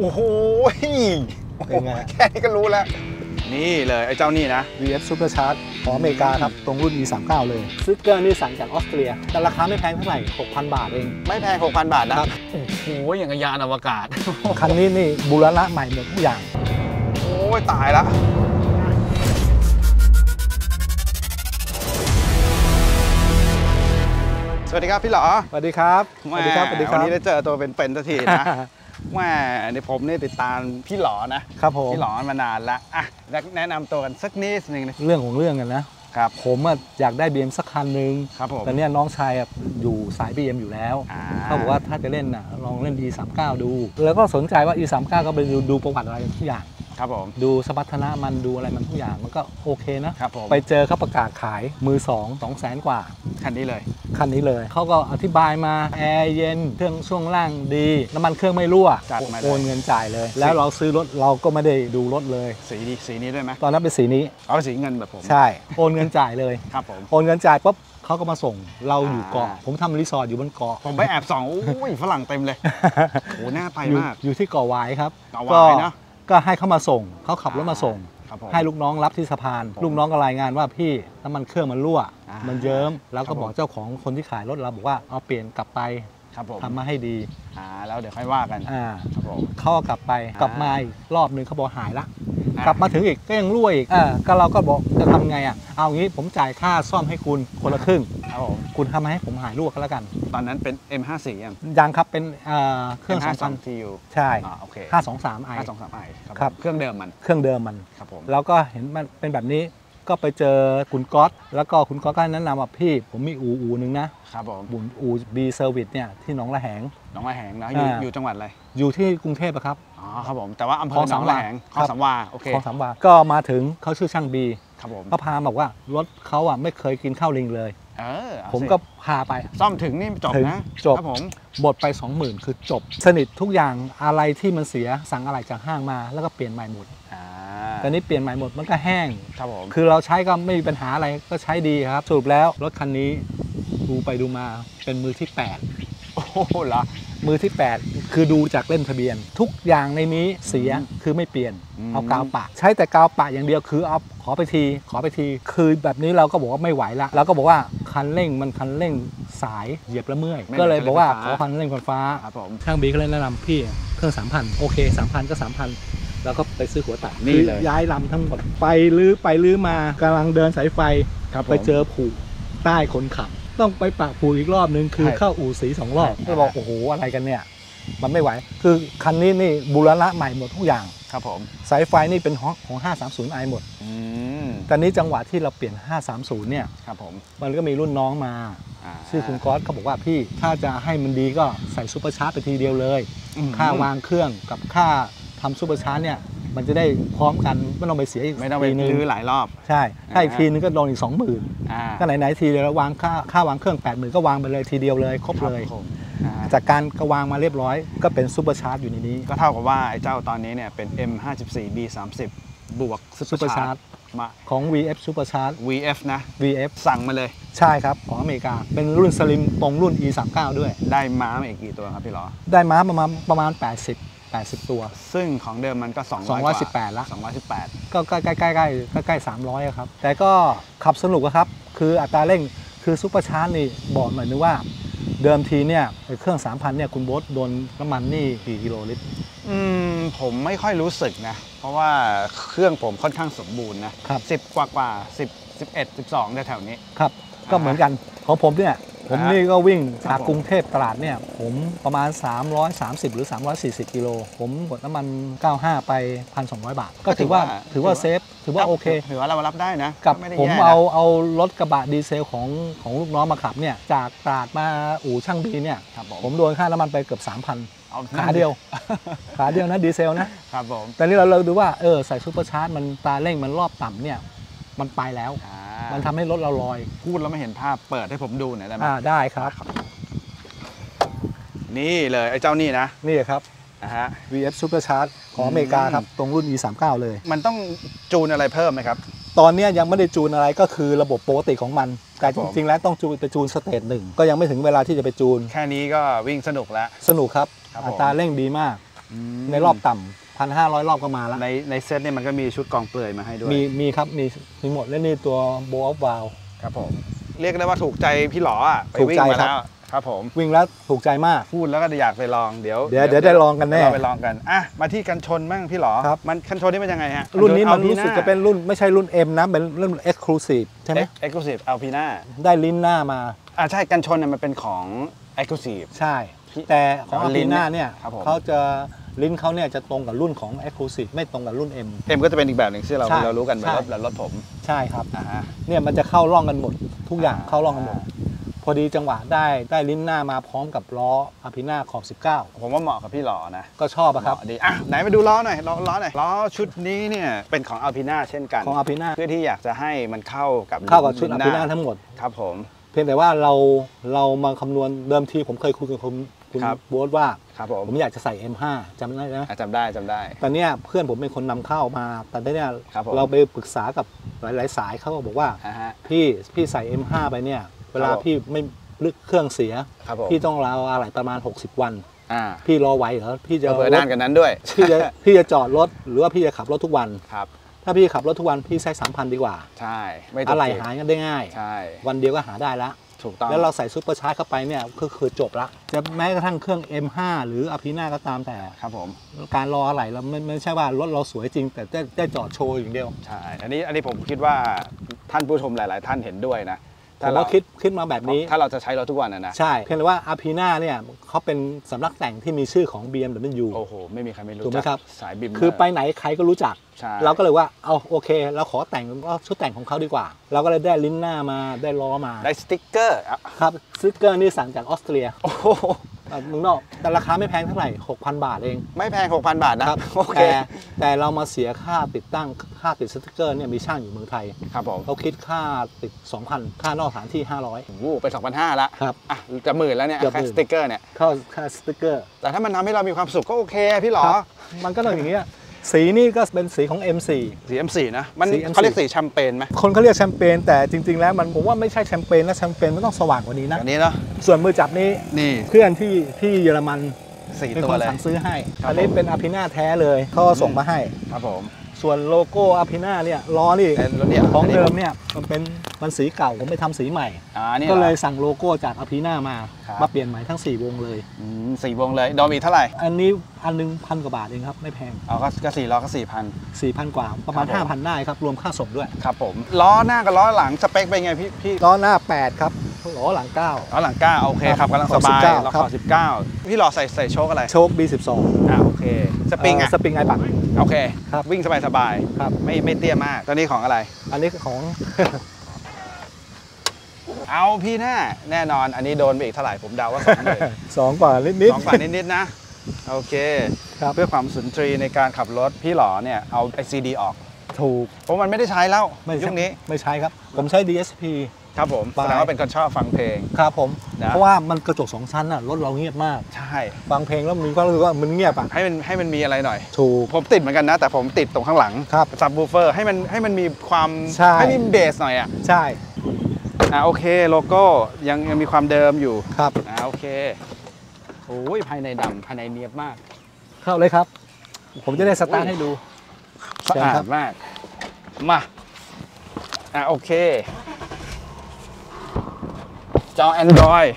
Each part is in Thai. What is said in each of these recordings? โอ้โหแค่นี้ก็รู้แล้วนี่เลยไอ้เจ้านี่นะ VF Supercharge ของอเมริกาครับตรงรุ่น E39 เลยซื้อเกอร์นี่สั่งจากออสเตรียแต่ราคาไม่แพงเท่าไหร่ 6,000 บาทเองไม่แพง 6,000 บาทนะครับโอ้โหอย่างยานอวกาศคันนี้นี่บูรณะใหม่หมดทุกอย่างโอ้ยตายละสวัสดีครับพี่หล่อสวัสดีครับสวัสดีครับวันนี้ได้เจอตัวเป็นๆสักทีนะว่าในผมเนี่ยติดตามพี่หล่อนะครับผมพี่หล่อมานานแล้วอ่ะแนะนำตัวกันสักนิดนึงนะเรื่องของเรื่องกันนะครับผมอยากได้ BM สักคันนึงครับผมแต่เนี่ยน้องชายอยู่สาย BM อยู่แล้วเขาบอกว่าถ้าจะเล่นน่ะลองเล่น E39 ดูแล้วก็สนใจว่า E39 ก็ไปดูประวัติอะไรทุกอย่างครับผมดูสมรรถนะมันดูอะไรมันทุกอย่างมันก็โอเคนะครับผมไปเจอเขาประกาศขายมือ200,000 กว่าคันนี้เลยเขาก็อธิบายมาแอร์เย็นเครื่องช่วงล่างดีน้ำมันเครื่องไม่รั่วโอนเงินจ่ายเลยแล้วเราซื้อรถเราก็ไม่ได้ดูรถเลยสีนี้ด้วยไหมตอนนั้นเป็นสีนี้อ๋อสีเงินแบบผมใช่โอนเงินจ่ายเลยครับผมโอนเงินจ่ายปุ๊บเขาก็มาส่งเราอยู่เกาะผมทำรีสอร์ทอยู่บนเกาะผมไปแอบส่องอุ้ยฝรั่งเต็มเลยโหน่าไปมากอยู่ที่เกาะวายครับเกาะวายนะก็ให้เขามาส่งเขาขับรถมาส่งให้ลูกน้องรับที่สะพานลูกน้องก็รายงานว่าพี่น้ำมันเครื่องมันรั่วมันเยิ้มแล้วก็บอกเจ้าของคนที่ขายรถเราบอกว่าเอาเปลี่ยนกลับไปทำมาให้ดีแล้วเดี๋ยวค่อยว่ากันเขากลับไปกลับมาอีกรอบนึงเขาบอกหายละกลับมาถึงอีกก็ยังรั่วอีกก็เราก็บอกจะทำไงเอางี้ผมจ่ายค่าซ่อมให้คุณคนละครึ่งคุณทำให้ผมหายรั่วก็แล้วกันตอนนั้นเป็น M54 ยังครับเป็นเครื่อง 523i ใช่ 523i ครับเครื่องเดิมมันครับผมแล้วก็เห็นมันเป็นแบบนี้ก็ไปเจอคุณก๊อตแล้วก็คุณก๊อตก็แนะนำว่าพี่ผมมีอู่นึงนะครับผมอู่ B Service เนี่ยที่หนองระแหงนะอยู่จังหวัดอะไรอยู่ที่กรุงเทพครับอ๋อครับผมแต่ว่าอำเภอหนองระแหงคลองสามวาโอเคคลองสามวาก็มาถึงเขาชื่อช่าง B ครับผมก็พาบอกว่ารถเขาไม่เคยกินข้าวลิงเลยผมก็พาไปซ่อมถึงนี่จบนะจบผมหมดไป 20,000 คือจบสนิททุกอย่างอะไรที่มันเสียสั่งอะไรจากห้างมาแล้วก็เปลี่ยนใหม่หมดตอนนี้เปลี่ยนใหม่หมดมันก็แห้งครับผมคือเราใช้ก็ไม่มีปัญหาอะไรก็ใช้ดีครับสรุปแล้วรถคันนี้ดูไปดูมาเป็นมือที่8โอ้โหเหรอมือที่8คือดูจากเล่มทะเบียนทุกอย่างในนี้เสียคือไม่เปลี่ยนเอากาวปะใช้แต่กาวปะอย่างเดียวคือเอาขอไปทีคือแบบนี้เราก็บอกว่าไม่ไหวละเราก็บอกว่าคันเร่งมันคันเร่งสายเหยียบแล้วเมื่อยก็เลยบอกว่าขอคันเร่งไฟฟ้าช่างบีก็เลยแนะนำพี่เครื่อง 3,000 โอเค 3,000 ก็ 3,000แล้วก็ไปซื้อหัวตัดนี่เลยย้ายลำทั้งหมดไปลื้อมากำลังเดินสายไฟไปเจอผูกใต้คนขับต้องไปปะผูกอีกรอบนึงคือเข้าอู่สี2รอบก็บอกโอ้โหอะไรกันเนี่ยมันไม่ไหวคือคันนี้นี่บูรณะใหม่หมดทุกอย่างครับผมสายไฟนี่เป็นของ 530i หมดตอนนี้จังหวะที่เราเปลี่ยน 530 เนี่ยครับผมมันก็มีรุ่นน้องมาชื่อคุณก๊อตเขาบอกว่าพี่ถ้าจะให้มันดีก็ใส่ซุปเปอร์ชาร์จไปทีเดียวเลยค่าวางเครื่องกับค่าทำซูเปอร์ชาร์จเนี่ยมันจะได้พร้อมกันไม่ต้องไปเสียอีกทีนึงหลายรอบใช่ถ้าอีกทีนึงก็โดนอีก 20,000ก็ไหนๆทีเดียววางค่าวางเครื่อง 80,000 ก็วางไปเลยทีเดียวเลยครบเลยจากการก็วางมาเรียบร้อยก็เป็นซูเปอร์ชาร์จอยู่ในนี้ก็เท่ากับว่าไอ้เจ้าตอนนี้เนี่ยเป็น M54 B30 บวกซูเปอร์ชาร์จมาของ VF Supercharge VF นะ VF สั่งมาเลยใช่ครับของอเมริกาเป็นรุ่นสลิมตรงรุ่น E39 ด้วยได้ม้ามาอีกกี่ตัวครับพี่หรอได้ม้าประมาณ80ตัวซึ่งของเดิมมันก็218ละ218ก็ใกล้300ครับแต่ก็ขับสนุกครับคืออัตราเร่งคือซุปเปอร์ชาร์จนี่บอกหน่อยนึงว่าเดิมทีเนี่ยเครื่อง 3,000 เนี่ยคุณโบ๊ทโดนน้ำมันนี่กี่กิโลลิตรผมไม่ค่อยรู้สึกนะเพราะว่าเครื่องผมค่อนข้างสมบูรณ์นะ10 กว่า10 11 12แถวๆนี้ครับก็เหมือนกันของผมเนี่ยผมนี่ก็วิ่งจากกรุงเทพตลาดเนี่ยผมประมาณ330หรือ340กิโลผมกดน้ำมัน95ไป 1,200 บาทก็ถือว่าเซฟถือว่าโอเคถือว่าเรารับได้นะกับผมเอารถกระบะดีเซลของลูกน้องมาขับเนี่ยจากตลาดมาอู่ช่างบีเนี่ยผมโดนค่าน้ำมันไปเกือบ 3,000ขาเดียวนะดีเซลนะครับผมแต่นี่เราดูว่าใส่ซูเปอร์ชาร์จมันตาเร่งมันรอบต่ำเนี่ยมันไปแล้วมันทำให้รถเราลอยพูดแล้วไม่เห็นภาพเปิดให้ผมดูหน่อยได้ไหมได้ครับนี่เลยไอ้เจ้านี่นะนี่ครับVF Supercharge ของอเมริกาครับตรงรุ่น E39 เลยมันต้องจูนอะไรเพิ่มไหมครับตอนนี้ยังไม่ได้จูนอะไรก็คือระบบปกติของมันแต่จริงๆแล้วต้องจูนไปจูนสเตจ1ก็ยังไม่ถึงเวลาที่จะไปจูนแค่นี้ก็วิ่งสนุกแล้วสนุกครับอัตราเร่งดีมาก ในรอบต่ำ1,500 รอบก็มาแล้วในเซตเนี่ยมันก็มีชุดกองเปลือยมาให้ด้วยมีครับมีหมดและนี่ตัวโบว์ออฟวาล์วครับผมเรียกได้ว่าถูกใจพี่หล่ออ่ะไปวิ่งมาแล้วครับผมวิ่งแล้วถูกใจมากพูดแล้วก็อยากไปลองเดี๋ยวได้ลองกันแน่เราไปลองกันอ่ะมาที่กันชนบ้างพี่หล่อครับมันกันชนนี่เป็นยังไงฮะรุ่นนี้มันรู้สึกจะเป็นรุ่นไม่ใช่รุ่น M นะเป็นรุ่น Exclusive ใช่ไหม Exclusive เอาพีน่าได้ลิ้นหน้ามาอ่ะใช่กันชนเนี่ยมันเป็นของ Exclusive ใช่แต่ของอารีน่าเนี่ยเขาจะลิ้นเขาเนี่ยจะตรงกับรุ่นของ Exclusive ไม่ตรงกับรุ่น M ก็จะเป็นอีกแบบหนึ่งที่เรารู้กันแบบรถผมใช่ครับเนี่ยมันจะเข้าร่องกันหมดทุกอย่างเข้าร่องกันหมดพอดีจังหวะได้ลิ้นหน้ามาพร้อมกับล้ออารีน่าขอบ19ผมว่าเหมาะกับพี่หล่อนะก็ชอบครับดีอ่ะไหนมาดูล้อหน่อยล้อชุดนี้เนี่ยเป็นของอารีน่าเช่นกันของอารีน่าเพื่อที่อยากจะให้มันเข้ากับชุดอารีน่าทั้งหมดครับผมเพียงแต่ว่าเรามาคำนวณเดิมทีผมเคยคุยกับคุณโบ๊ทว่าผมอยากจะใส่ M5 จำได้ไหมจำได้ตอนนี้เพื่อนผมเป็นคนนำเข้ามาตอนนี้เราไปปรึกษากับหลายสายเขาบอกว่าพี่ใส่ M5 ไปเนี่ยเวลาพี่ไม่ลึกเครื่องเสียพี่ต้องรออะไรประมาณ60วันพี่รอไว้เหรอพี่จะนานกันนั้นด้วยพี่จะจอดรถหรือว่าพี่จะขับรถทุกวันถ้าพี่ขับรถทุกวันพี่ใช้ 3,000 ดีกว่าใช่อะไรหายกันได้ง่ายวันเดียวก็หาได้ละแล้วเราใส่ซุปเปอร์ชาร์จเข้าไปเนี่ยคือจบละจะแม้กระทั่งเครื่อง M5 หรืออารีน่าก็ตามแต่ครับผมการรออะไรเราไม่ใช่ว่ารถเราสวยจริงแต่ได้จอดโชว์อย่างเดียวใช่อันนี้ผมคิดว่าท่านผู้ชมหลายๆท่านเห็นด้วยนะแต่เราคิดมาแบบนี้ถ้าเราจะใช้รถทุกวันนะใช่เพียงแต่ว่าอารีน่าเนี่ยเขาเป็นสำนักแต่งที่มีชื่อของ BMW โอ้โหไม่มีใครไม่รู้ถูกไหมครับสายบิมคือไปไหนใครก็รู้จักเราก็เลยว่าเอาโอเคเราขอแต่งชุดแต่งของเขาดีกว่าเราก็เลยได้ลิ้นหน้ามาได้ล้อมาได้สติ๊กเกอร์ครับสติ๊กเกอร์นี่สั่งจากออสเตรียโอ้โหมึงนอกแต่ราคาไม่แพงเท่าไหร่ 6,000 บาทเองไม่แพง 6,000 บาทนะครับโอเคแต่เรามาเสียค่าติดตั้งค่าติดสติ๊กเกอร์เนี่ยมีช่างอยู่เมืองไทยครับผมเขาคิดค่าติด 2,000 ค่านอกสถานที่500โอ้โหไป 2,500 ละครับอ่ะจะหมื่นแล้วเนี่ยค่าสติ๊กเกอร์เนี่ยค่าสติ๊กเกอร์แต่ถ้ามันทำให้เรามีความสุขก็โอเคพี่หรอมันก็อย่างเงี้ยสีนี่ก็เป็นสีของ M4 สี M4 นะมันเขาเรียกสีแชมเปญไหมคนเขาเรียกแชมเปญแต่จริงๆแล้วมันผมว่าไม่ใช่แชมเปญนะแชมเปญมันต้องสว่างกว่านี้นะอันนี้เนาะส่วนมือจับนี้นี่เพื่อนที่เยอรมันเป็นคนสั่งซื้อให้อันนี้เป็นอารีน่าแท้เลยเขาส่งมาให้ครับผมส่วนโลโก้อารีน่าเนี่ยล้อนี่ของเดิมเนี่ยมันสีเก่าผมไปทำสีใหม่ก็เลยสั่งโลโก้จากอารีน่ามาเปลี่ยนใหม่ทั้ง4วงเลย4วงเลยดอมอีกเท่าไหร่อันนี้อันนึง1,000กว่าบาทเองครับไม่แพงอ๋อก็4ล้อก็ 4,000 4,000 กว่าประมาณ 5,000 ได้ครับรวมค่าส่งด้วยครับผมล้อหน้ากับล้อหลังสเปคเป็นไงพี่ล้อหน้า8ครับล้อหลัง9ล้อหลัง9โอเคครับกำลังสบายล้อขอบ19พี่หล่อใส่โชคอะไรโชค B12 โอเคสปริงอ่ะสปริงไอบักโอเคครับวิ่งสบายๆครับไม่เตี้ยมากตอนนี้ของอะไรอันนี้ของเอาพี่หน้าแน่นอนอันนี้โดนไปอีกเท่าไหร่ผมเดาว่า2กว่านิดๆนะโอเคเพื่อความสุนทรีในการขับรถพี่หล่อเนี่ยเอา CD ออกถูกเพราะมันไม่ได้ใช้แล้วยุคนี้ไม่ใช้ครับผมใช้ DSP ครับผมแสดงว่าเป็นคนชอบฟังเพลงครับผมเพราะว่ามันกระจก2ชั้นอ่ะรถเราเงียบมากใช่ฟังเพลงแล้วมีความรู้สึกว่ามันเงียบอ่ะให้มันมีอะไรหน่อยถูกผมติดเหมือนกันนะแต่ผมติดตรงข้างหลังครับซับวูฟเฟอร์ให้มันมีความให้มีเบสหน่อยอ่ะใช่โอเคโลโก้ยังมีความเดิมอยู่ครับโอเคโอ้ยภายในดำภายในเนียบมากเข้าเลยครับผมจะได้สตาร์ทให้ดูสะอาดมากมาโอเคจอ Android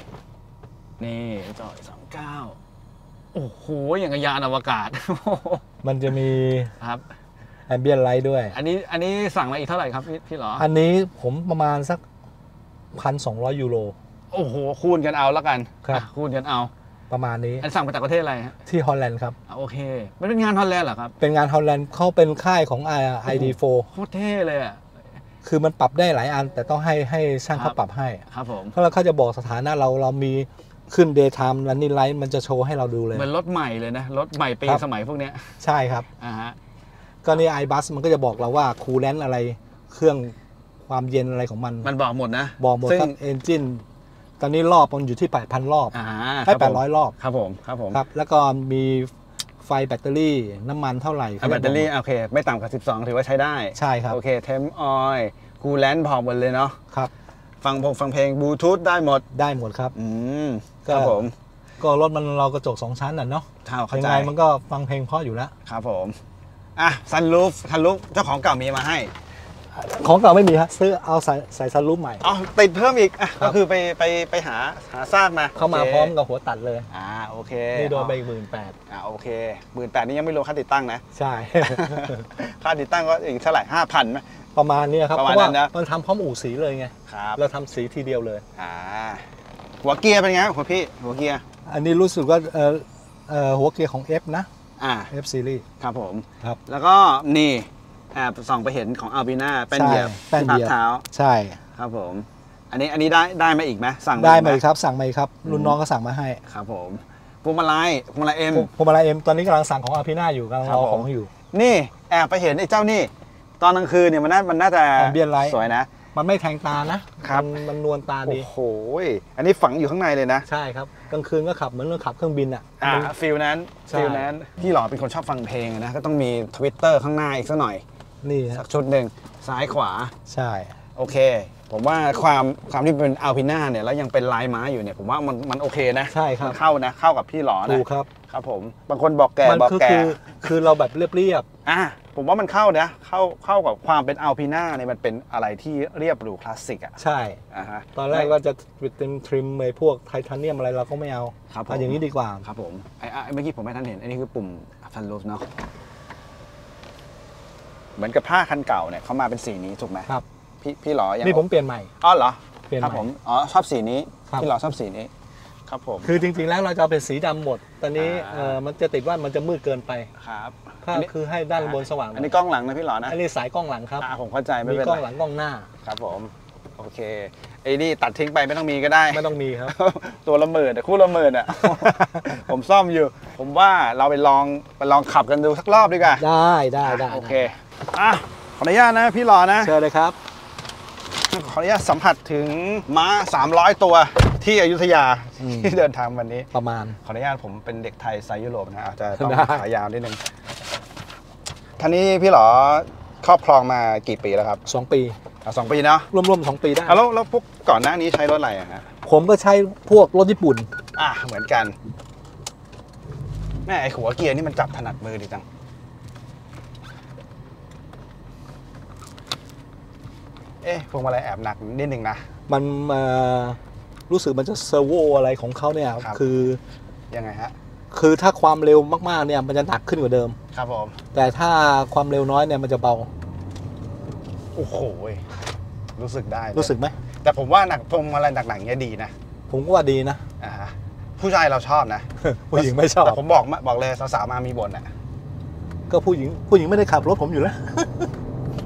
นี่จอ 39โอ้โหอย่างกับยานอวกาศมันจะมีครับแอมเบียนไลท์ด้วยอันนี้สั่งมาอีกเท่าไหร่ครับพี่หรออันนี้ผมประมาณสัก1,200 ยูโรโอ้โหคูณกันเอาแล้วกันครับคูณกันเอาประมาณนี้อันสั่งมาจากประเทศอะไรฮะที่ฮอลแลนด์ครับโอเคมันเป็นงานฮอลแลนด์เหรอครับเป็นงานฮอลแลนด์เขาเป็นค่ายของ ID.4 โคตรเท่เลยอ่ะคือมันปรับได้หลายอันแต่ต้องให้ช่างเขาปรับให้ครับผมเพราะเราเขาจะบอกสถานะเรามีขึ้น Daytime Running Light มันจะโชว์ให้เราดูเลยเหมือนรถใหม่เลยนะรถใหม่ปีสมัยพวกเนี้ยใช่ครับก็นี่ iBus มันก็จะบอกเราว่าคูลแลนต์อะไรเครื่องความเย็นอะไรของมันบอกหมดนะบอกหมดครับเอนจินตอนนี้รอบมันอยู่ที่ 8,000 รอบให้800รอบครับผมครับแล้วก็มีไฟแบตเตอรี่น้ำมันเท่าไหร่แบตเตอรี่โอเคไม่ต่ำกว่า12ถือว่าใช้ได้ใช่ครับโอเคเทมออยคูลแลนด์พอหมดเลยเนาะครับฟังเพลงบลูทูธได้หมดครับก็ผม ก็รถมันเรากระจก2ชั้นน่ะเนาะยังไงมันก็ฟังเพลงเพราะอยู่แล้วครับผมอ่ะซันรูฟเจ้าของเก่ามีมาให้ของเก่าไม่มีครับซื้อเอาใส่ซันรูฟใหม่อ๋อติดเพิ่มอีกก็คือไปหาซากมาเข้ามาพร้อมกับหัวตัดเลยโอเคนี่โดนไป18,000โอเค18,000นี่ยังไม่รวมค่าติดตั้งนะใช่ค่าติดตั้งก็อีกเท่าไหร่5,000ไหมประมาณนี้ครับเพราะว่ามันทำพร้อมอู่สีเลยไงเราทำสีทีเดียวเลยหัวเกียร์เป็นไงครับพี่หัวเกียร์อันนี้รู้สึกว่าหัวเกียร์ของ F นะF Series ครับผมครับแล้วก็นี่ส่องไปเห็นของอัลบิน่าเป็นเหยียบเป็นพักเท้าใช่ครับผมอันนี้ได้มาอีกไหมสั่งได้มาอีกครับสั่งมาอีกครับรุ่นน้องก็สั่งมาให้ครับผมพวงมาลัยM พวงมาลัย M ตอนนี้กำลังสั่งของอัลบิน่าอยู่กำลังรอของอยู่นี่แอบไปเห็นไอ้เจ้านี่ตอนกลางคืนเนี่ยมันน่าจะสวยนะมันไม่แทงตานะครับมันนวลตาดีโอ้โหอันนี้ฝังอยู่ข้างในเลยนะใช่ครับกลางคืนก็ขับเหมือนเราขับเครื่องบินอ่ะฟิลนั้นพี่หล่อเป็นคนชอบฟังเพลงนะก็ต้องมี Twitter ข้างหน้าอีกสักหน่อยนี่สักชุดหนึ่งซ้ายขวาใช่โอเคผมว่าความที่เป็นอัลพิน่าเนี่ยแล้วยังเป็นลายไม้อยู่เนี่ยผมว่ามันโอเคนะใช่ครับเข้านะเข้ากับพี่หล่อนะถูกครับครับผมบางคนบอกแก่บอกแก่คือเราแบบเรียบๆผมว่ามันเข้านะเข้ากับความเป็นอัลพีน่าเนี่ยมันเป็นอะไรที่เรียบหรูคลาสสิกอ่ะใช่ตอนแรกว่าจะเป็นทริมไอ้พวกไทเทเนียมอะไรเราก็ไม่เอาครับอย่างนี้ดีกว่าครับผมเมื่อกี้ผมไม่ทันเห็นอันนี้คือปุ่มซันรูฟเนาะเหมือนกับผ้าคันเก่าเนี่ยเขามาเป็นสีนี้ถูกไหมครับพี่หล่อยังนี่ผมเปลี่ยนใหม่อ๋อเหรอเปลี่ยนใหม่ครับผมอ๋อชอบสีนี้พี่หล่อชอบสีนี้ครับผมคือจริงๆแล้วเราจะเป็นสีดำหมดตอนนี้มันจะติดว่ามันจะมืดเกินไปครับคือให้ด้านบนสว่างอันนี้กล้องหลังนะพี่หล่อนะอันนี้สายกล้องหลังครับผมเข้าใจไม่เป็นไรกล้องหลังกล้องหน้าครับผมโอเคไอ้นี่ตัดทิ้งไปไม่ต้องมีก็ได้ไม่ต้องมีครับตัวละหมื่นแต่คู่ละหมื่นอ่ะผมซ่อมอยู่ผมว่าเราไปลองขับกันดูสักรอบดีกว่าได้โอเคขออนุญาตนะพี่หล่อนะเชิญเลยครับขออนุญาตสัมผัสถึงม้า300ตัวที่อยุธยาที่เดินทางวันนี้ประมาณขออนุญาตผมเป็นเด็กไทยสายยุโรปนะอาจจะต้องขายาวนิดนึงท่านี้พี่หล่อครอบครองมากี่ปีแล้วครับ2 ปี2 ปีเนาะรวม2 ปีได้แล้วพวกก่อนหน้านี้ใช้รถอะไรฮะผมก็ใช้พวกรถญี่ปุ่นเหมือนกันแม่ไอหัวเกียร์นี่มันจับถนัดมือดีจังพวงมาลัยแอบหนักนิดนึงนะมันรู้สึกมันจะเซอร์โวอะไรของเขาเนี่ยคือยังไงฮะคือถ้าความเร็วมากๆเนี่ยมันจะหนักขึ้นกว่าเดิมครับผมแต่ถ้าความเร็วน้อยเนี่ยมันจะเบาโอ้โหรู้สึกได้รู้สึกไหมแต่ผมว่าหนักพวงมาลัยหนักๆเนี่ยดีนะผมก็ว่าดีนะผู้ชายเราชอบนะผู้หญิงไม่ชอบแต่ผมบอกเลยสาวๆมามีบ่นอ่ะก็ผู้หญิงไม่ได้ขับรถผมอยู่แล้ว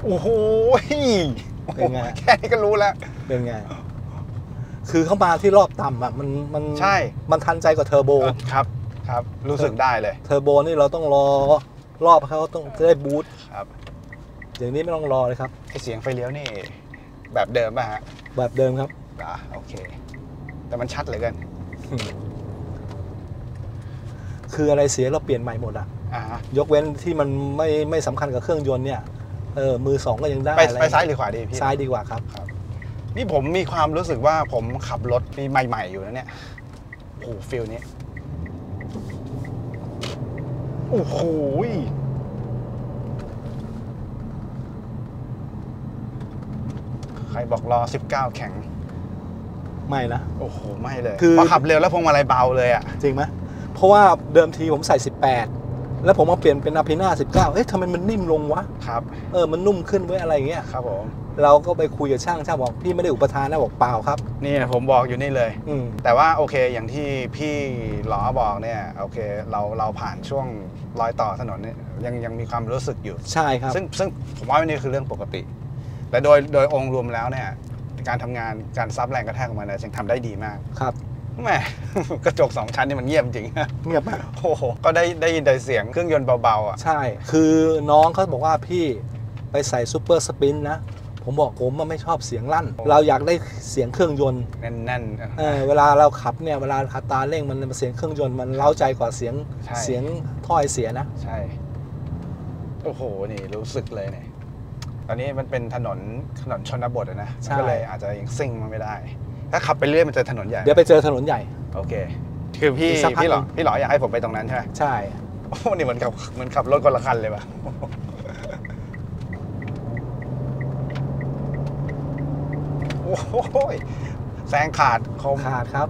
โอ้โหเป็นไงแค่นี้ก็รู้แล้วเป็นไงคือเข้ามาที่รอบต่ำอ่ะมันใช่มันทันใจกว่าเทอร์โบครับรู้สึกได้เลยเทอร์โบนี่เราต้องรอรอบเขาต้องได้บูทครับอย่างนี้ไม่ต้องรอเลยครับเสียงไฟเลี้ยวนี่แบบเดิมป่ะฮะแบบเดิมครับโอเคแต่มันชัดเหลือเกินคืออะไรเสียเราเปลี่ยนใหม่หมดอ่ะยกเว้นที่มันไม่สำคัญกับเครื่องยนต์เนี่ยมือ2ก็ยังได้ไปซ้ายหรือขวาดีพี่ซ้ายดีกว่าครับนี่ผมมีความรู้สึกว่าผมขับรถใหม่ๆอยู่นะเนี่ยโอ้โหฟิลนี้โอ้โหใครบอกรอ19แข็งไม่นะโอ้โหไม่เลยคือพอขับเร็วแล้วพวงมาลัยเบาเลยอ่ะจริงไหมเพราะว่าเดิมทีผมใส่18แล้วผมมาเปลี่ยนเป็นอัลพิน่า19เอ๊ะทำไมมันนิ่มลงวะครับมันนุ่มขึ้นไว้อะไรเงี้ยครับผมเราก็ไปคุยกับช่างบอกพี่ไม่ได้อุปทานนะบอกเปล่าครับนี่ผมบอกอยู่นี่เลยแต่ว่าโอเคอย่างที่พี่หล่อบอกเนี่ยโอเคเราผ่านช่วงรอยต่อถนนเนี่ยยังมีความรู้สึกอยู่ใช่ครับซึ่งผมว่านี่คือเรื่องปกติและโดยองค์รวมแล้วเนี่ยการทำงานการซับแรงกระแทกของมันเนี่ยทำได้ดีมากครับแม่กระจก2ชั้นนี่มันเงียบจริงเงียบมากโอ้โหก็ได้ยินแต่เสียงเครื่องยนต์เบาๆอ่ะใช่คือน้องเขาบอกว่าพี่ไปใส่ซูเปอร์สปินนะผมบอกผมมันไม่ชอบเสียงลั่นเราอยากได้เสียงเครื่องยนต์แน่นๆเวลาเราขับเนี่ยเวลาขับตาเร่งมันเสียงเครื่องยนต์มันเล้าใจกว่าเสียงถ้อยเสียนะใช่โอ้โหนี่รู้สึกเลยเนี่ยตอนนี้มันเป็นถนนชนบทนะก็เลยอาจจะยังซิ่งมันไม่ได้ถ้าขับไปเรื่อยมันเจอถนนใหญ่เดี๋ยวไปเจอถนนใหญ่โอเค คือพี่หล่ออยากให้ผมไปตรงนั้นใช่ไหมใช่โอ้นี่มันขับรถคนละคันเลยป่ะโอ้โหแซงขาดคมขาดครับ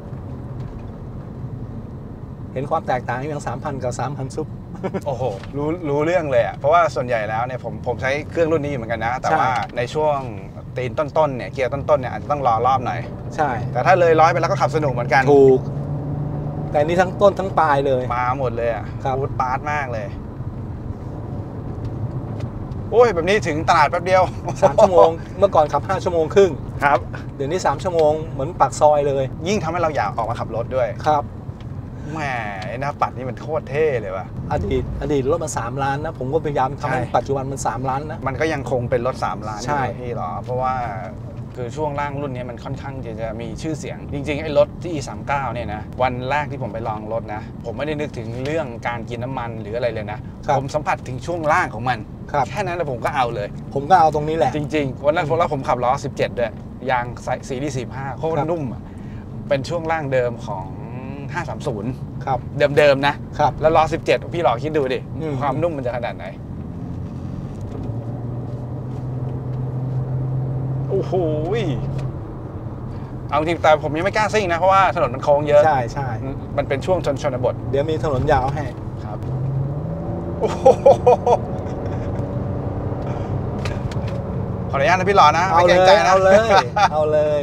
เห็นความแตกต่างอย่าง3,000กับ3,000ซุปโอ้โหรู้เรื่องเลยอ่ะเพราะว่าส่วนใหญ่แล้วเนี่ยผมใช้เครื่องรุ่นนี้เหมือนกันนะแต่ว่าในช่วงตีนต้นๆเนี่ยเกียร์ต้นๆเนี่ยอาจจะต้องรอรอบหน่อยใช่แต่ถ้าเลย100ไปแล้วก็ขับสนุกเหมือนกันถูกแต่นี่ทั้งต้นทั้งปลายเลยมาหมดเลยอ่ะครับปาร์ตมากเลยโอ้ยแบบนี้ถึงตลาดแป๊บเดียว3 ชั่วโมงเมื่อก่อนขับ5 ชั่วโมงครึ่งครับเดี๋ยวนี้3 ชั่วโมงเหมือนปากซอยเลยยิ่งทำให้เราอยากออกมาขับรถด้วยครับแหมนะปัดนี่มันโคตรเท่เลยว่ะอดีตรถมา3 ล้านนะผมก็พยายามทำให้ปัจจุบันมัน3 ล้านนะมันก็ยังคงเป็นรถ3 ล้านใช่พี่หรอเพราะว่าคือช่วงล่างรุ่นนี้มันค่อนข้างจะมีชื่อเสียงจริงๆไอ้รถที่ E39 เนี่ยนะวันแรกที่ผมไปลองรถนะผมไม่ได้นึกถึงเรื่องการกินน้ำมันหรืออะไรเลยนะผมสัมผัสถึงช่วงล่างของมันแค่นั้นแล้วผมก็เอาเลยผมก็เอาตรงนี้แหละจริงๆวันนั้นผมขับล้อ17ด้วยยางซีรีส์45โคตรนุ่มเป็นช่วงล่างเดิมของ530ครับเดิมๆนะครับแล้วล้อ17พี่หล่อคิดดูดิความนุ่มมันจะขนาดไหนโอ้โหเอาจริงแต่ผมยังไม่กล้าซิ่งนะเพราะว่าถนนมันโค้งเยอะใช่ใช่มันเป็นช่วงชนบทเดี๋ยวมีถนนยาวให้ครับโอ้โหขออนุญาตนะพี่หล่อนะไม่เกรงใจนะเอาเลย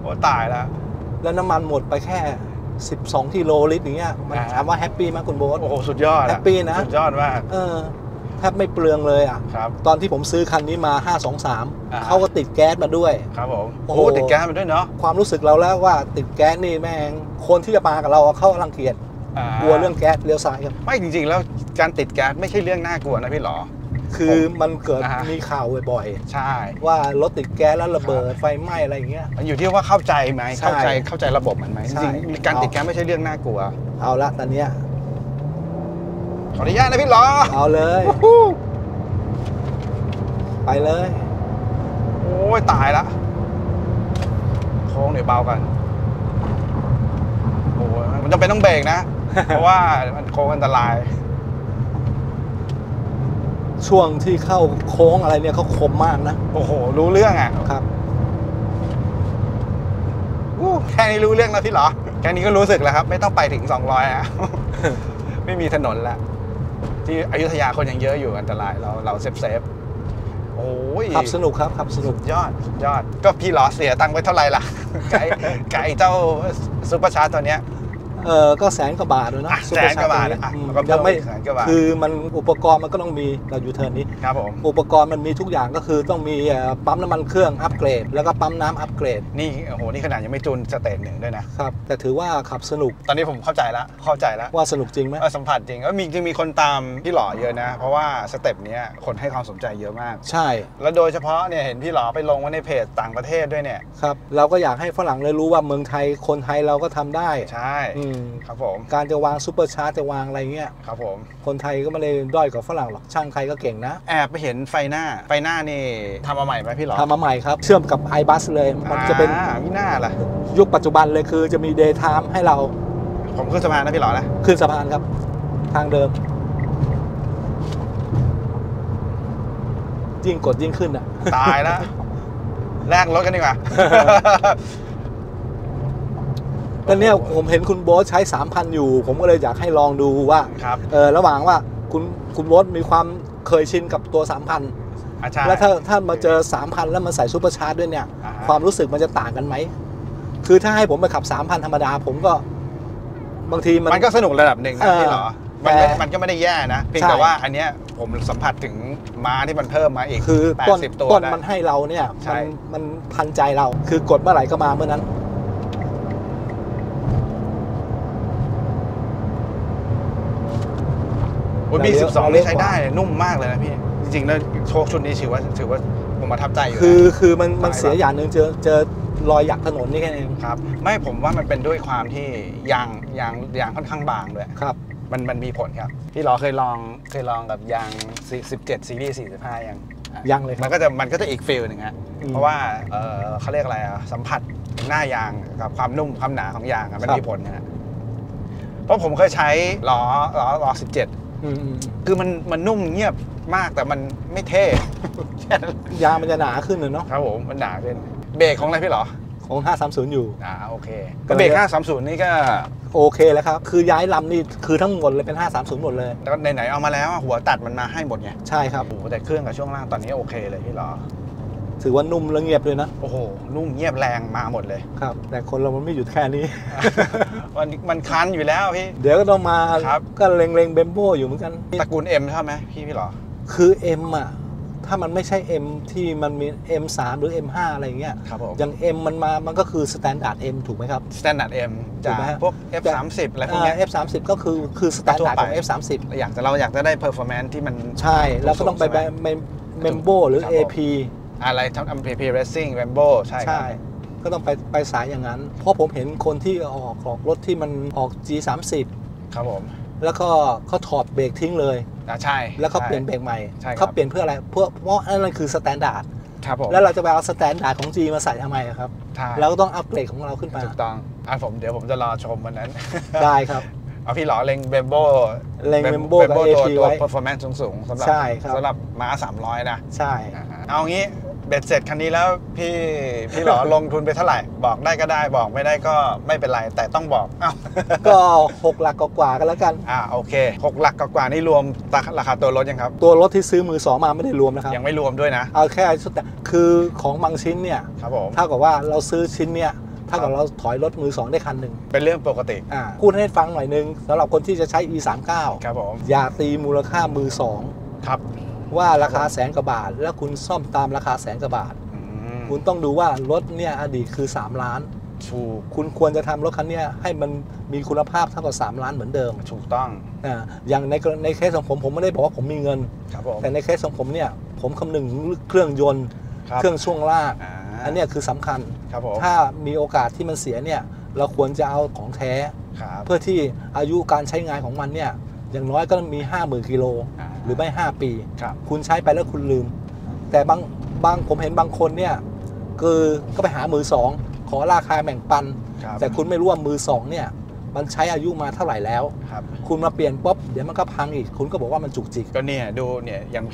โอ้ตายแล้วแล้วน้ำมันหมดไปแค่12 กิโลลิตรอย่างเงี้ยมันถามว่าแฮปปี้ไหมคุณโบ๊ทโอ้โหสุดยอดแฮปปี้นะสุดยอดมากแทบไม่เปลืองเลยอ่ะตอนที่ผมซื้อคันนี้มา523เขาก็ติดแก๊สมาด้วยครับผมโอ้โหติดแก๊สมาด้วยเนาะความรู้สึกเราแล้วว่าติดแก๊สนี่แม่งคนที่จะมากับเราเข้ารังเกียจกลัวเรื่องแก๊สเลี้ยวซ้ายครับไม่จริงๆแล้วการติดแก๊สไม่ใช่เรื่องน่ากลัวนะพี่หรอคือมันเกิดมีข่าวบ่อยๆใช่ว่ารถติดแก๊สแล้วระเบิดไฟไหม้อะไรอย่างเงี้ยมันอยู่ที่ว่าเข้าใจไหมเข้าใจระบบมันไหมจริงๆการติดแก๊สไม่ใช่เรื่องน่ากลัวเอาละตอนเนี้ยขออนุญาตนะพี่หล่อเอาเลยไปเลยโอ้ยตายละโค้งเดี๋ยวเบากันโอ้ยมันจำเป็นต้องเบรกนะเพราะว่ามันโค้งอันตรายช่วงที่เข้าโค้งอะไรเนี่ยเขาคมมากนะโอ้โหรู้เรื่องอ่ะครับแค่นี้รู้เรื่องแล้วพี่หรอแค่นี้ก็รู้สึกแล้วครับไม่ต้องไปถึง200นะไม่มีถนนละที่อยุธยาคนยังเยอะอยู่อันตรายเราเซฟโอ้ยขับสนุกครับขับสนุกยอดก็พี่หรอเสียตังค์ไว้เท่าไหร่ล่ะไก่เจ้าซุปเปอร์ชาร์จตัวเนี้ยก็100,000 กว่าบาทเลยนะ100,000 กว่าบาทยังไม่คือมันอุปกรณ์มันก็ต้องมีเราอยู่เทิร์นนี้ครับผมอุปกรณ์มันมีทุกอย่างก็คือต้องมีปั๊มน้ำมันเครื่องอัปเกรดแล้วก็ปั๊มน้ำอัปเกรดนี่โอ้โหนี่ขนาดยังไม่จูนสเตจ1ด้วยนะครับแต่ถือว่าขับสนุกตอนนี้ผมเข้าใจแล้วว่าสนุกจริงไหมสัมผัสจริงแล้วมีคนตามพี่หล่อเยอะนะเพราะว่าสเต็ปนี้คนให้ความสนใจเยอะมากใช่แล้วโดยเฉพาะเนี่ยเห็นพี่หล่อไปลงไว้ในเพจต่างประเทศด้วยเนี่ยครับเราก็อยากให้ฝรั่งเลยรู้ว่าเมืองไทยคนไทยเราก็ทำได้ใช่ครับผมการจะวางซูเปอร์ชาร์จจะวางอะไรเงี้ยครับผมคนไทยก็ไม่ได้ด้อยกว่าฝรั่งหรอกช่างไทยก็เก่งนะแอบไปเห็นไฟหน้านี่ทำมาใหม่ไหมพี่หรอทำมาใหม่ครับเชื่อมกับ iBus เลยมันจะเป็นหน้าล่ะยุคปัจจุบันเลยคือจะมี Daytime ให้เราผมขึ้นสะพานนะพี่หรอนะขึ้นสะพานครับทางเดิมยิ่งกดยิ่งขึ้นอ่ะตายแล้วแลกรถกันดีกว่าแล้วเนี่ยผมเห็นคุณโบ๊ทใช้ 3,000 อยู่ผมก็เลยอยากให้ลองดูว่าระหว่างว่าคุณโบ๊ทมีความเคยชินกับตัว 3,000 แล้วถ้ามาเจอ 3,000 แล้วมาใส่ซูเปอร์ชาร์จด้วยเนี่ยความรู้สึกมันจะต่างกันไหมคือถ้าให้ผมไปขับ 3,000 ธรรมดาผมก็บางทีมันก็สนุกระดับหนึ่งนะพี่หรอมันก็ไม่ได้แย่นะเพียงแต่ว่าอันเนี้ยผมสัมผัสถึงม้าที่มันเพิ่มมาอีกคือ80 ตัวต้นมันให้เราเนี่ยมันทันใจเราคือกดเมื่อไหร่ก็มาเมื่อนั้นB12 นี่ใช้ได้นุ่มมากเลยนะพี่จริงๆแล้วโชคชุดนี้ถือว่าผมประทับใจอยู่คือมันเสียอย่างหนึ่งเจอรอยหยักถนนนี่แค่นี้ครับไม่ผมว่ามันเป็นด้วยความที่ยางค่อนข้างบางด้วยครับมันมีผลครับพี่หล่อเคยลองกับยาง17ซีรีส์45ยังเลยมันก็จะอีกฟิลหนึ่งฮะเพราะว่าเขาเรียกอะไรสัมผัสหน้ายางกับความนุ่มความหนาของยางมันมีผลนะ เพราะผมเคยใช้ล้อ17คือมันนุ่มเงียบมากแต่มันไม่เท่ยางมันจะหนาขึ้นเลยเนาะครับผมมันหนาขึ้นเบรกของอะไรพี่หรอของ530อยู่โอเคก็เบรก530นี่ก็โอเคแล้วครับคือย้ายลำนี่คือทั้งหมดเลยเป็น530หมดเลยแล้วไหนๆเอามาแล้วหัวตัดมันมาให้หมดไงใช่ครับโอ้แต่เครื่องกับช่วงล่างตอนนี้โอเคเลยพี่หรอถือว่านุ่มและเงียบเลยนะโอ้โหนุ่มเงียบแรงมาหมดเลยครับแต่คนเรามันไม่หยุดแค่นี้มันคันอยู่แล้วพี่เดี๋ยวก็ต้องมาก็เล็งๆเบมโบอยู่เหมือนกันตระกูล M ใช่ไหมพี่หรอคือ M อ่ะถ้ามันไม่ใช่ M ที่มันมี M3 หรือ M5 อะไรอย่างเงี้ยอย่าง M มันก็คือสแตนดาร์ด M ถูกไหมครับสแตนดาร์ด M จากพวก F30 อะไรพวกนี้ F30 ก็คือสแตนดาร์ดของ F30 เราอยากจะได้ performance ที่มันใช่แล้วก็ต้องไปเบมโบหรือ AP อะไรทั้ง MPP Racing เบมโบใช่ก็ต้องไปสายอย่างนั้นเพราะผมเห็นคนที่ออกรถที่มันออก G30 ครับผมแล้วก็เขาถอดเบรกทิ้งเลยใช่แล้วเขาเปลี่ยนเบรกใหม่เขาเปลี่ยนเพื่ออะไรเพราะนั่นคือสแตนดาร์ดแล้วเราจะไปเอาสแตนดาร์ดของ G มาใส่ทำไมครับเราก็ต้องอัปเกรดของเราขึ้นไปถูกต้องเดี๋ยวผมจะรอชมวันนั้นได้ครับเอาพี่หล่อเล็งเบมโบกับ AP ไว้ performance สูงๆสำหรับม้า300นะใช่เอางี้เบ็ดเสร็จคันนี้แล้วพี่หล่อลงทุนไปเท่าไหร่บอกได้ก็ได้บอกไม่ได้ก็ไม่เป็นไรแต่ต้องบอกก็6หลักกว่ากันแล้วกันโอเค6หลักกว่านี่รวมราคาตัวรถยังครับตัวรถที่ซื้อมือสองมาไม่ได้รวมนะครับยังไม่รวมด้วยนะเอาแค่ชุดแต่คือของบางชิ้นเนี่ยถ้ากับว่าเราซื้อชิ้นเนี่ยถ้ากับเราถอยรถมือ2ได้คันหนึ่งเป็นเรื่องปกติพูดให้ฟังหน่อยนึงสำหรับคนที่จะใช้ e39 ครับผมอย่าตีมูลค่ามือ2ครับว่าราคาแสนกว่าบาทแล้วคุณซ่อมตามราคาแสนกว่าบาทคุณต้องดูว่ารถเนี่ยอดีตคือ3ล้านถูกคุณควรจะทำรถคันนี้ให้มันมีคุณภาพเท่ากับ3ล้านเหมือนเดิมถูกต้องอย่างในเคสของผมไม่ได้บอกว่าผมมีเงินแต่ในเคสของผมเนี่ยผมคำนึงถึงเครื่องยนต์เครื่องช่วงล่างอันนี้คือสำคัญถ้ามีโอกาสที่มันเสียเนี่ยเราควรจะเอาของแท้เพื่อที่อายุการใช้งานของมันเนี่ยอย่างน้อยก็มี 50,000 กิโลหรือไม่5ปีคุณใช้ไปแล้วคุณลืมแต่บางผมเห็นบางคนเนี่ยคือก็ไปหามือสองขอราคาแบ่งปันแต่คุณไม่รู้ว่ามือสองเนี่ยมันใช้อายุมาเท่าไหร่แล้วคุณมาเปลี่ยนป๊อบเดี๋ยวมันก็พังอีกคุณก็บอกว่ามันจุกจิกก็เนี่ยดูเนี่ยอย่าง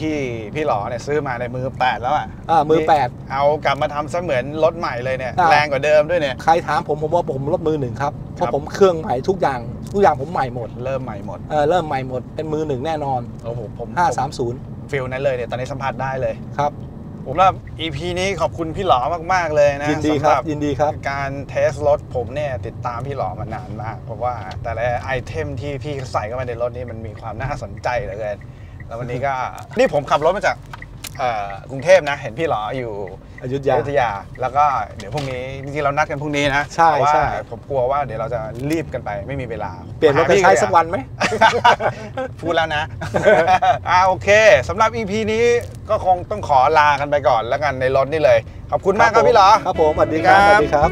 พี่หล่อเนี่ยซื้อมาในมือ8แล้วมือ8เอากลับมาทำเสมือนรถใหม่เลยเนี่ยแรงกว่าเดิมด้วยเนี่ยใครถามผมว่าผมรถมือ1ครับเพราะผมเครื่องใหม่ทุกอย่างผมใหม่หมดเริ่มใหม่หมดเริ่มใหม่หมดเป็นมือ1แน่นอนโอ้โหผม530ฟิลนั้นเลยเนี่ยตอนนี้สัมผัสได้เลยครับผมว่า EP นี้ขอบคุณพี่หล่อมากๆเลยนะสำหรับการเทสรถผมเนี่ยติดตามพี่หล่อมานานมากเพราะว่าแต่ละไอเทมที่พี่ใส่เข้ามาในรถนี่มันมีความน่าสนใจเหลือเกินแล้ววันนี้ก็นี่ผมขับรถมาจากกรุงเทพนะเห็นพี่หล่ออยู่อยุธยาแล้วก็เดี๋ยวพรุ่งนี้จริงๆเรานัดกันพรุ่งนี้นะใช่ว่าผมกลัวว่าเดี๋ยวเราจะรีบกันไปไม่มีเวลาเปลี่ยนรถไปใช้สักวันไหมพูดแล้วนะโอเคสำหรับ EP นี้ก็คงต้องขอลากันไปก่อนแล้วกันในรถนี่เลยขอบคุณมากครับพี่หล่อครับผมสวัสดีครับ